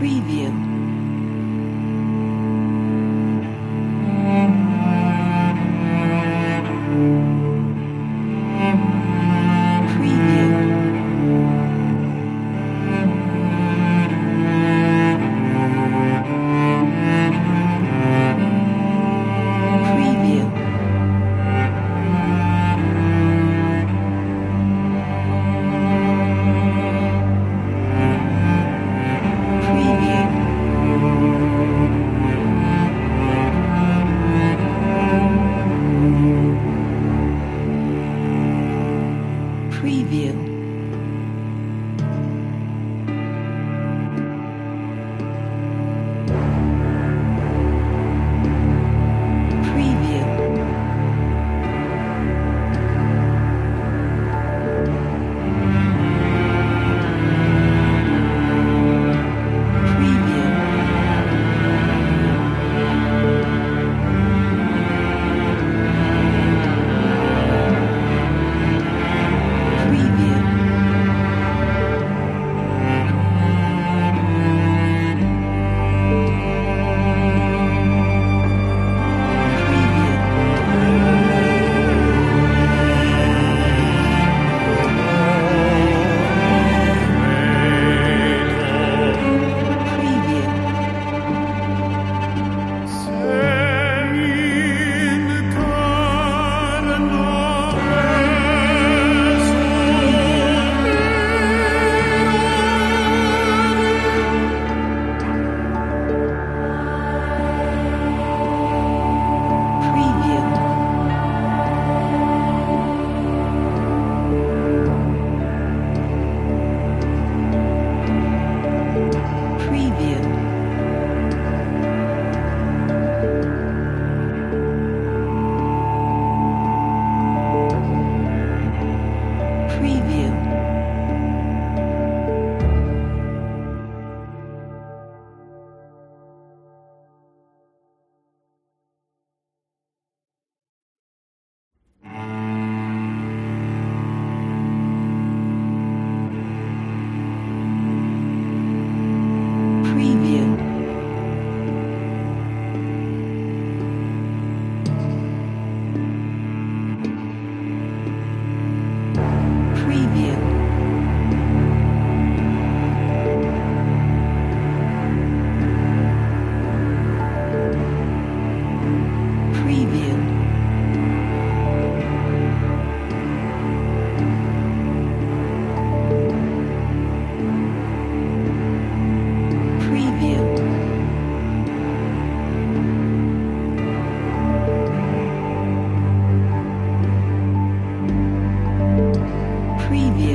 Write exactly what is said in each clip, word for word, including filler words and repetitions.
preview. Preview.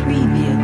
Preview.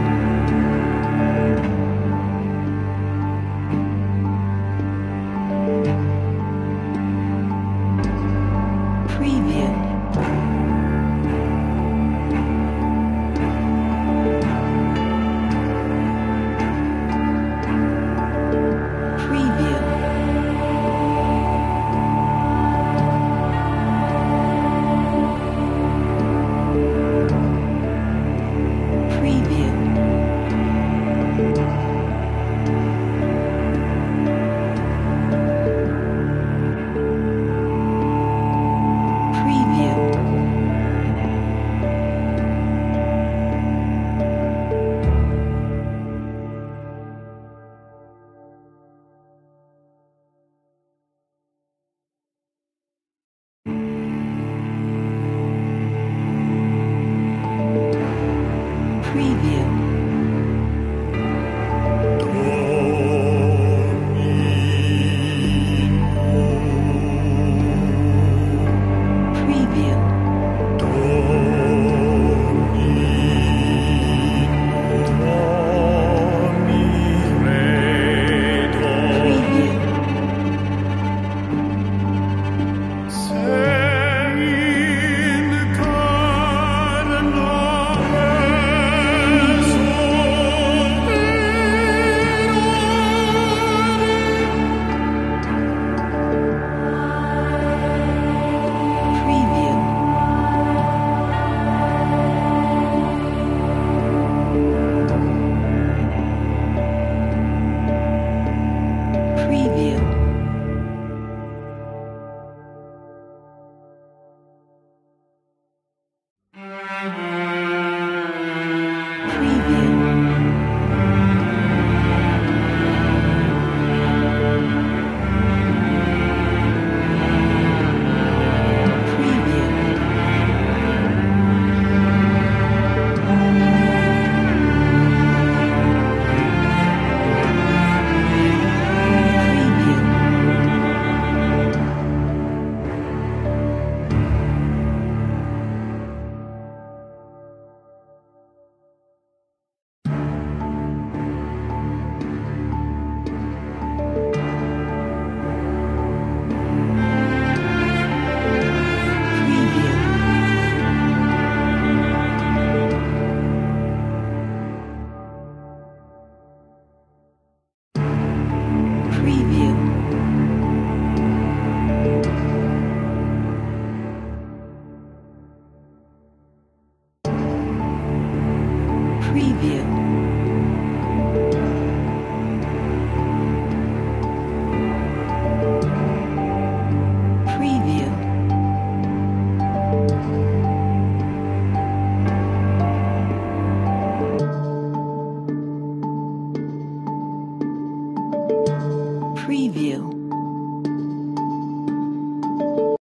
preview.